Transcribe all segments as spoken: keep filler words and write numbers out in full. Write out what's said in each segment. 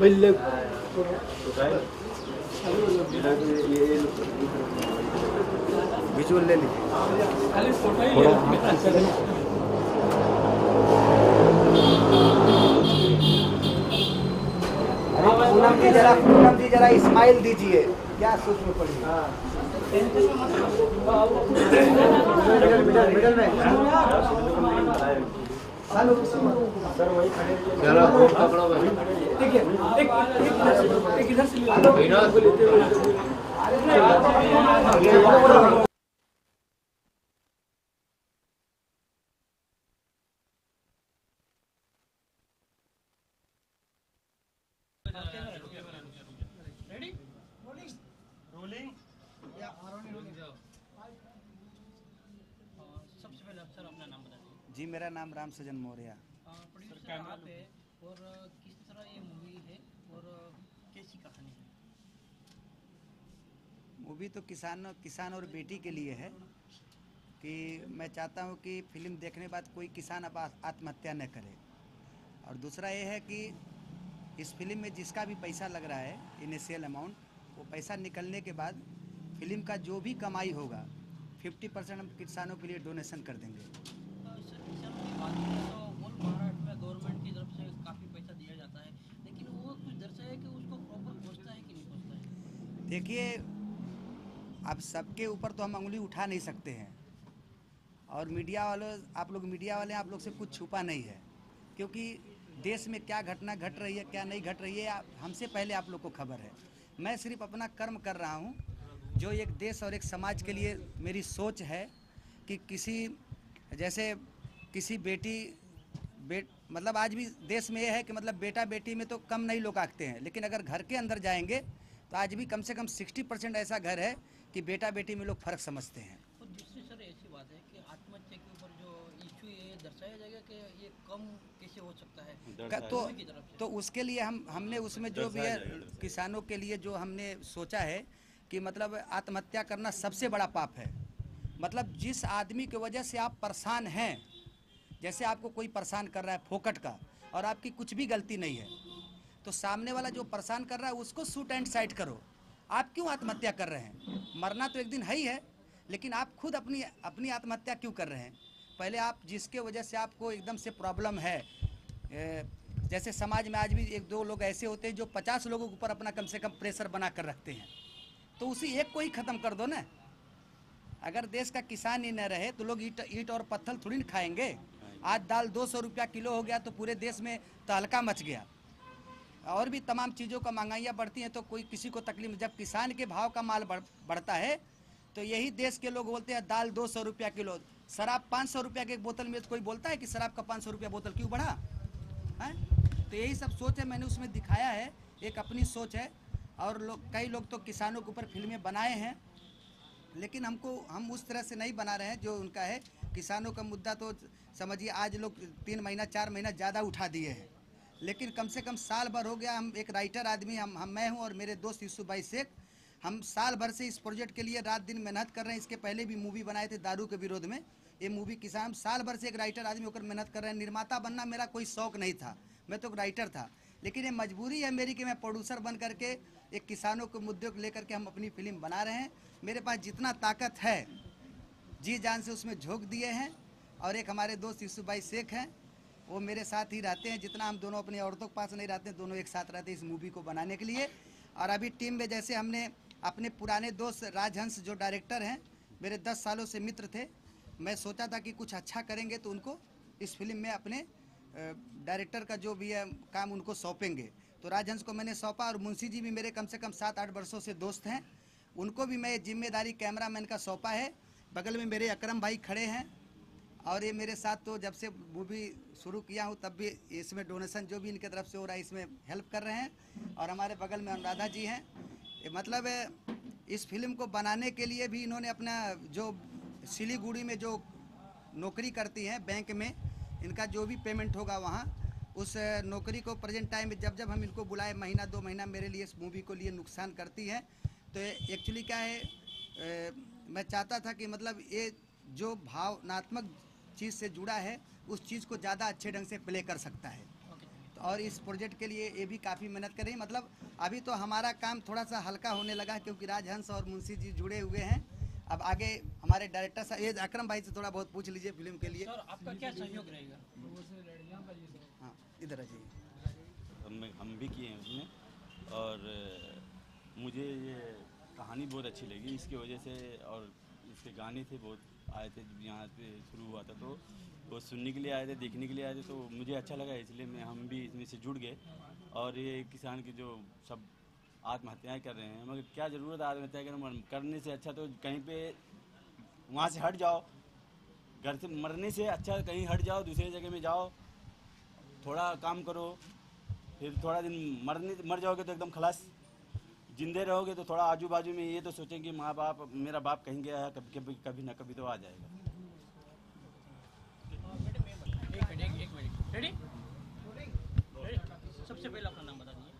Visual ले लीजिए जरा, पूनम जी जरा स्माइल दीजिए, क्या सोच में पड़ेगी। हेलो सर, वही खड़े जरा पकड़ो भाई, ठीक है। एक एक इधर से ले लो बिना। रेडी, रोलिंग रोलिंग या आरोनी रोलिंग। सबसे पहले सर अपना नाम बताइए। जी, मेरा नाम राम सजन मौर्या। और किस तरह ये मूवी है और कैसी कहानी है? मूवी तो किसान किसान और बेटी के लिए है कि मैं चाहता हूँ कि फिल्म देखने के बाद कोई किसान अब आत्महत्या न करे। और दूसरा ये है कि इस फिल्म में जिसका भी पैसा लग रहा है, इनिशियल अमाउंट, वो पैसा निकलने के बाद फिल्म का जो भी कमाई होगा फिफ्टी परसेंट हम किसानों के लिए डोनेशन कर देंगे। देखिए, आप सबके ऊपर तो हम उंगली उठा नहीं सकते हैं, और मीडिया वाले आप लोग मीडिया वाले आप लोग से कुछ छुपा नहीं है, क्योंकि देश में क्या घटना घट रही है, क्या नहीं घट रही है, हमसे पहले आप लोग को खबर है। मैं सिर्फ अपना कर्म कर रहा हूँ, जो एक देश और एक समाज के लिए मेरी सोच है कि किसी जैसे किसी बेटी बेट मतलब आज भी देश में यह है कि मतलब बेटा बेटी में तो कम नहीं लोग आंकते हैं, लेकिन अगर घर के अंदर जाएंगे तो आज भी कम से कम साठ परसेंट ऐसा घर है कि बेटा बेटी में लोग फ़र्क समझते हैं। और दूसरी सर ऐसी बात है कि आत्महत्या के ऊपर जो इश्यू ये दर्शाया जाएगा कि ये कम कैसे हो सकता है, तो तो उसके लिए हम हमने उसमें जो भी है किसानों के लिए जो हमने सोचा है कि मतलब आत्महत्या करना सबसे बड़ा पाप है। मतलब जिस आदमी की वजह से आप परेशान हैं, जैसे आपको कोई परेशान कर रहा है फोकट का और आपकी कुछ भी गलती नहीं है, तो सामने वाला जो परेशान कर रहा है उसको शूट एंड साइड करो। आप क्यों आत्महत्या कर रहे हैं? मरना तो एक दिन है ही है, लेकिन आप खुद अपनी अपनी आत्महत्या क्यों कर रहे हैं? पहले आप जिसके वजह से आपको एकदम से प्रॉब्लम है, जैसे समाज में आज भी एक दो लोग ऐसे होते हैं जो पचास लोगों के ऊपर अपना कम से कम प्रेशर बना कर रखते हैं, तो उसी एक को ही ख़त्म कर दो ना। अगर देश का किसान ही न रहे तो लोग ईट ईट और पत्थर थोड़ी न खाएँगे। आज दाल दो सौ रुपया किलो हो गया तो पूरे देश में तहलका मच गया, और भी तमाम चीज़ों का महंगाइयाँ बढ़ती हैं तो कोई किसी को तकलीफ। जब किसान के भाव का माल बढ़, बढ़ता है तो यही देश के लोग बोलते हैं दाल दो सौ रुपया किलो, शराब पाँच सौ रुपया के एक बोतल में। कोई बोलता है कि शराब का पाँच सौ रुपया बोतल क्यों बढ़ा है? तो यही सब सोच है, मैंने उसमें दिखाया है, एक अपनी सोच है। और लोग कई लोग तो किसानों के ऊपर फिल्में बनाए हैं, लेकिन हमको हम उस तरह से नहीं बना रहे हैं जो उनका है। किसानों का मुद्दा तो समझिए आज लोग तीन महीना चार महीना ज़्यादा उठा दिए हैं, लेकिन कम से कम साल भर हो गया। हम एक राइटर आदमी हम, हम मैं हूँ और मेरे दोस्त यूसुफभाई शेख, हम साल भर से इस प्रोजेक्ट के लिए रात दिन मेहनत कर रहे हैं। इसके पहले भी मूवी बनाए थे दारू के विरोध में, ये मूवी किसान। हम साल भर से एक राइटर आदमी होकर मेहनत कर रहे हैं। निर्माता बनना मेरा कोई शौक नहीं था, मैं तो एक राइटर था, लेकिन ये मजबूरी है मेरी कि मैं प्रोड्यूसर बन करके एक किसानों के मुद्दे को लेकर के हम अपनी फिल्म बना रहे हैं। मेरे पास जितना ताकत है जी जान से उसमें झोंक दिए हैं, और एक हमारे दोस्त यूसुफभाई शेख हैं, वो मेरे साथ ही रहते हैं। जितना हम दोनों अपनी औरतों के पास नहीं रहते, दोनों एक साथ रहते हैं इस मूवी को बनाने के लिए। और अभी टीम में जैसे हमने अपने पुराने दोस्त राजहंस जो डायरेक्टर हैं, मेरे दस सालों से मित्र थे, मैं सोचा था कि कुछ अच्छा करेंगे तो उनको इस फिल्म में अपने डायरेक्टर का जो भी है काम उनको सौंपेंगे, तो राजहंस को मैंने सौंपा। और मुंशी जी भी मेरे कम से कम सात आठ वर्षों से दोस्त हैं, उनको भी मैं जिम्मेदारी कैमरा मैन का सौंपा है। बगल में मेरे अकरम भाई खड़े हैं, और ये मेरे साथ तो जब से मूवी शुरू किया हूँ तब भी इसमें डोनेशन जो भी इनके तरफ से हो रहा है इसमें हेल्प कर रहे हैं। और हमारे बगल में अनुराधा जी हैं। मतलब इस फिल्म को बनाने के लिए भी इन्होंने अपना जो सिलीगुड़ी में जो नौकरी करती हैं बैंक में, इनका जो भी पेमेंट होगा वहाँ उस नौकरी को प्रेजेंट टाइम में जब जब हम इनको बुलाए महीना दो महीना मेरे लिए इस मूवी को लिए नुकसान करती है। तो एक्चुअली क्या है, ए, मैं चाहता था कि मतलब ये जो भावनात्मक चीज़ से जुड़ा है उस चीज़ को ज़्यादा अच्छे ढंग से प्ले कर सकता है। okay. तो और इस प्रोजेक्ट के लिए ये भी काफ़ी मेहनत कर रही हैं। मतलब अभी तो हमारा काम थोड़ा सा हल्का होने लगा है क्योंकि राजहंस और मुंशी जी जुड़े हुए हैं। अब आगे हमारे डायरेक्टर साहब ये अकरम भाई से थोड़ा बहुत पूछ लीजिए फिल्म के लिए सर, आपका क्या सहयोग रहेगा? हाँ इधर आ जाइए। हम भी किए हैं उसमें और मुझे ये कहानी बहुत अच्छी लगी इसकी वजह से, और इसके गाने थे बहुत आए थे यहाँ पे शुरू हुआ था तो वो सुनने के लिए आए थे, देखने के लिए आए थे, तो मुझे अच्छा लगा इसलिए मैं हम भी इसमें से जुड़ गए। और ये किसान की जो सब आत्महत्याएं कर रहे हैं, मगर क्या ज़रूरत है आत्महत्या करने से? अच्छा तो कहीं पे वहाँ से हट जाओ, घर से मरने से अच्छा कहीं हट जाओ, दूसरी जगह में जाओ, थोड़ा काम करो, फिर थोड़ा दिन मरने मर जाओगे तो एकदम खलास, जिंदे रहोगे तो थोड़ा आजू बाजू में ये तो सोचेंगे माँ बाप मेरा बाप कहीं गया है, कभी कभी कभी ना कभी तो आ जाएगा। सबसे पहले अपना नाम बता दीजिए।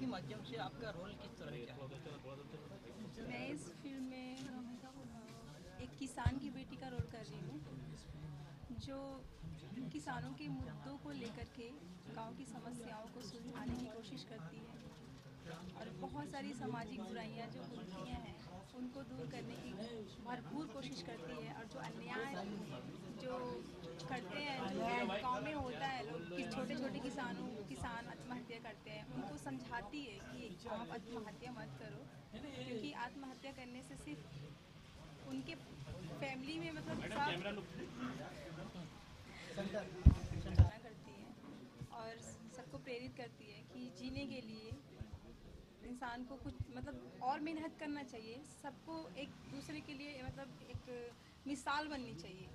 के माध्यम से आपका रोल किस तरह का? मैं इस फिल्म में एक किसान की बेटी का रोल कर रही हूँ जो किसानों के मुद्दों को लेकर के गांव की समस्याओं को सुलझाने की कोशिश करती है और बहुत सारी सामाजिक बुराइयाँ जो बुराइयाँ हैं उनको दूर करने की भरपूर कोशिश करती है। और जो अन्याय जो करते हैं जो गाँव में होता है, लोग छोटे छोटे किसानों किसान आत्महत्या करते हैं, उनको समझाती है कि आप आत्महत्या मत करो क्योंकि आत्महत्या करने से सिर्फ उनके फैमिली में मतलब साथ करती है और सबको प्रेरित करती है कि जीने के लिए इंसान को कुछ मतलब और मेहनत करना चाहिए, सबको एक दूसरे के लिए मतलब एक मिसाल बननी चाहिए।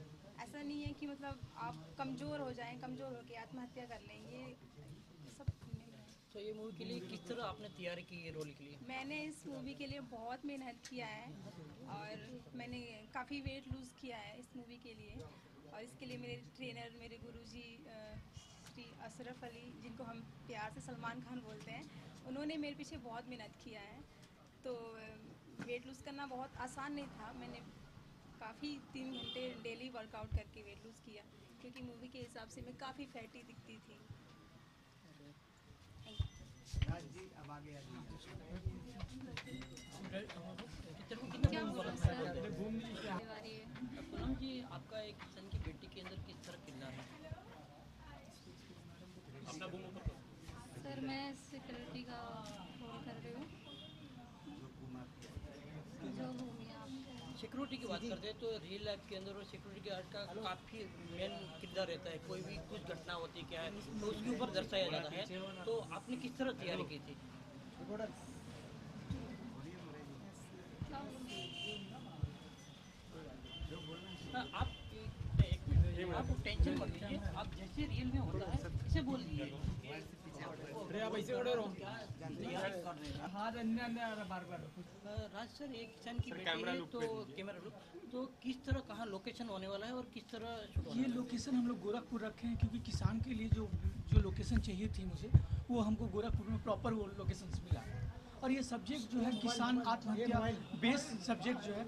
ऐसा नहीं है कि मतलब आप कमज़ोर हो जाएं, कमज़ोर होकर आत्महत्या कर लें, ये सब। तो ये मूवी के लिए किस तरह आपने तैयारी की है रोल के लिए? मैंने इस मूवी के लिए बहुत मेहनत किया है और मैंने काफ़ी वेट लूज़ किया है इस मूवी के लिए, और इसके लिए मेरे ट्रेनर मेरे गुरुजी श्री अशरफ अली, जिनको हम प्यार से सलमान खान बोलते हैं, उन्होंने मेरे पीछे बहुत मेहनत किया है। तो वेट लूज़ करना बहुत आसान नहीं था, मैंने काफ़ी तीन घंटे डेली वर्कआउट करके वेट लूज़ किया क्योंकि मूवी के हिसाब से मैं काफ़ी फैटी दिखती थी। पूनम जी, आपका एक किसान की बेटी के अंदर किस तरह किरदार है? सर मैं सिक्योरिटी का रोल कर रही हूँ। जो भूमिया सिक्योरिटी की बात करते हैं तो रियल लाइफ के अंदर और सिक्योरिटी के अर्थ का काफ़ी मेन किरदार रहता है, कोई भी कुछ घटना होती क्या है तो उसके ऊपर दर्शाया जाता है। तो आपने किस तरह तैयारी की थी? आप आप टेंशन मत लीजिए, आप जैसे रियल में होता है इसे बोल दीजिए। राज सर, एक किसान की बेटी तो कैमरा लुक तो किस तरह कहाँ लोकेशन होने वाला है और किस तरह? ये लोकेशन हम लोग गोरखपुर रखे हैं क्योंकि किसान के लिए जो जो लोकेशन चाहिए थी मुझे वो हमको गोरखपुर में प्रॉपर वो लोकेशन मिला और ये सब्जेक्ट जो है किसान आत्महत्या बेस्ड सब्जेक्ट जो है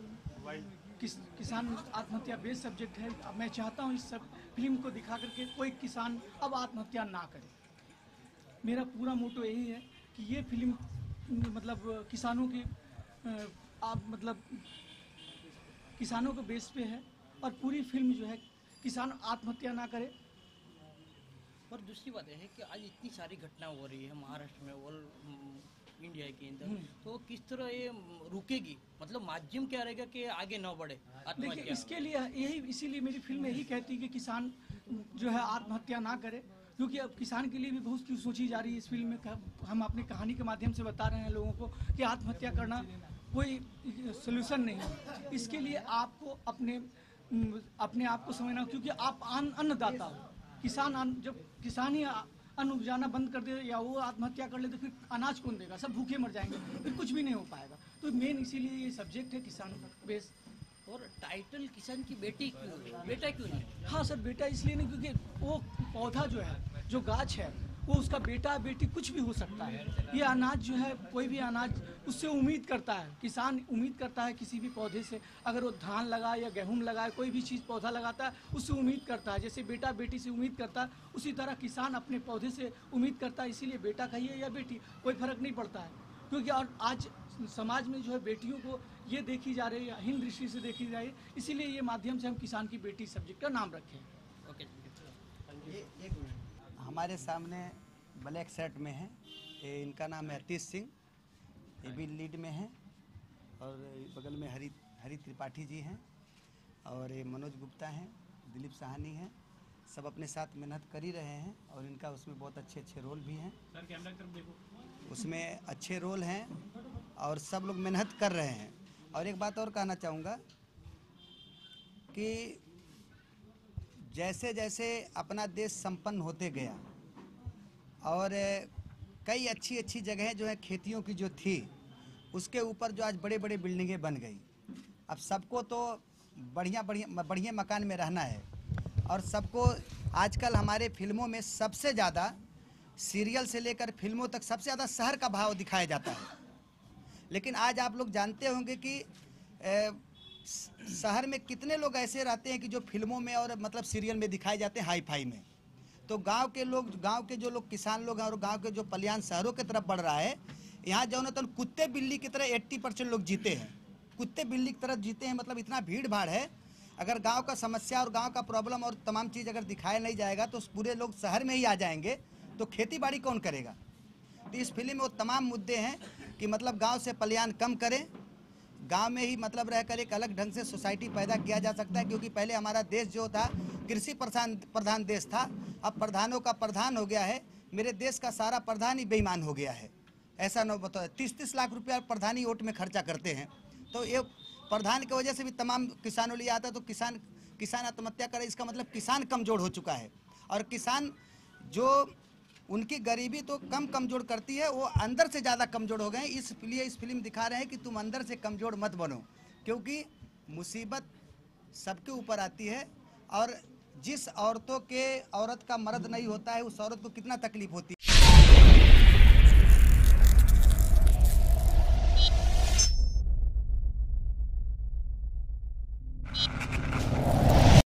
किस, किसान आत्महत्या बेस्ड सब्जेक्ट है। अब मैं चाहता हूँ इस सब फिल्म को दिखा करके कोई किसान अब आत्महत्या ना करे। मेरा पूरा मोटो यही है कि ये फिल्म मतलब किसानों के आप मतलब किसानों के बेस पे है और पूरी फिल्म जो है किसान आत्महत्या ना करे। और दूसरी बात यह है कि आज इतनी सारी घटना हो रही है महाराष्ट्र में और इंडिया के अंदर, तो किस तरह ये रुकेगी? मतलब माध्यम क्या रहेगा कि आगे ना बढ़े? देखिए इसके लिए यही इसीलिए मेरी फिल्म यही कहती है कि किसान जो है आत्महत्या ना करे क्योंकि अब किसान के लिए भी बहुत चीज सोची जा रही है इस फिल्म में। हम अपनी कहानी के माध्यम से बता रहे हैं लोगों को कि आत्महत्या करना कोई सोल्यूशन नहीं है। इसके लिए आपको अपने अपने आप को समझना क्योंकि आप अन्नदाता हो। किसान जब किसान ही अन्न उपजाना बंद कर दे या वो आत्महत्या कर ले तो फिर अनाज कौन देगा? सब भूखे मर जाएंगे, फिर कुछ भी नहीं हो पाएगा। तो मेन इसीलिए ये सब्जेक्ट है किसान बेस। और टाइटल किसान की बेटी क्यों, बेटा क्यों नहीं? हाँ सर, बेटा इसलिए नहीं क्योंकि वो पौधा जो है जो गाछ है वो उसका बेटा बेटी कुछ भी हो सकता है। ये अनाज जो है कोई भी अनाज उससे उम्मीद करता है, किसान उम्मीद करता है किसी भी पौधे से। अगर वो धान लगाए या गेहूं लगाए, कोई भी चीज़ पौधा लगाता है उससे उम्मीद करता है, जैसे बेटा बेटी से उम्मीद करता है उसी तरह किसान अपने पौधे से उम्मीद करता है। इसीलिए बेटा कहिए या बेटी, कोई फ़र्क नहीं पड़ता है। क्योंकि और आज समाज में जो है बेटियों को ये देखी जा रही है, हिंद दृष्टि से देखी जा रही है, इसीलिए ये माध्यम से हम किसान की बेटी सब्जेक्ट का नाम रखें। ओके, एक मिनट। हमारे सामने ब्लैक शर्ट में है, ये इनका नाम है अतीश सिंह, ये भी लीड में हैं, और बगल में हरी हरी त्रिपाठी जी हैं, और ये मनोज गुप्ता हैं, दिलीप साहनी हैं। सब अपने साथ मेहनत कर ही रहे हैं और इनका उसमें बहुत अच्छे अच्छे रोल भी हैं। सर कैमरा की तरफ देखो, उसमें अच्छे रोल हैं और सब लोग मेहनत कर रहे हैं। और एक बात और कहना चाहूँगा कि जैसे जैसे अपना देश संपन्न होते गया और कई अच्छी अच्छी जगहें जो है खेतियों की जो थी उसके ऊपर जो आज बड़े बड़े बिल्डिंगें बन गई। अब सबको तो बढ़िया बढ़िया बढ़िया मकान में रहना है और सबको आजकल हमारे फिल्मों में सबसे ज़्यादा सीरियल से लेकर फिल्मों तक सबसे ज़्यादा शहर का भाव दिखाया जाता है। लेकिन आज आप लोग जानते होंगे कि शहर में कितने लोग ऐसे रहते हैं कि जो फिल्मों में और मतलब सीरियल में दिखाए जाते हैं हाई फाई में। तो गांव के लोग, गांव के जो लोग किसान लोग हैं और गांव के जो पलियान शहरों की तरफ बढ़ रहा है, यहाँ जो है तो कुत्ते बिल्ली की तरह एट्टी परसेंट लोग जीते हैं, कुत्ते बिल्ली की तरह जीते हैं। मतलब इतना भीड़ भाड़ है, अगर गांव का समस्या और गांव का प्रॉब्लम और तमाम चीज़ अगर दिखाया नहीं जाएगा तो पूरे लोग शहर में ही आ जाएंगे, तो खेती बाड़ी कौन करेगा। तो इस फिल्म में वो तमाम मुद्दे हैं कि मतलब गांव से पलायन कम करें, गांव में ही मतलब रहकर एक अलग ढंग से सोसाइटी पैदा किया जा सकता है। क्योंकि पहले हमारा देश जो था कृषि प्रधान प्रधान देश था, अब प्रधानों का प्रधान हो गया है। मेरे देश का सारा प्रधान ही बेईमान हो गया है, ऐसा न बताओ। तीस तीस लाख रुपया प्रधानी वोट में खर्चा करते हैं, तो ये प्रधान की वजह से भी तमाम किसानों लिए आता है। तो किसान किसान आत्महत्या करे, इसका मतलब किसान कमज़ोर हो चुका है। और किसान जो उनकी गरीबी तो कम कमज़ोर करती है, वो अंदर से ज़्यादा कमज़ोर हो गए हैं। इसलिए इस फिल्म दिखा रहे हैं कि तुम अंदर से कमज़ोर मत बनो, क्योंकि मुसीबत सबके ऊपर आती है। और जिस औरतों के औरत का मर्द नहीं होता है उस औरत को कितना तकलीफ होती है।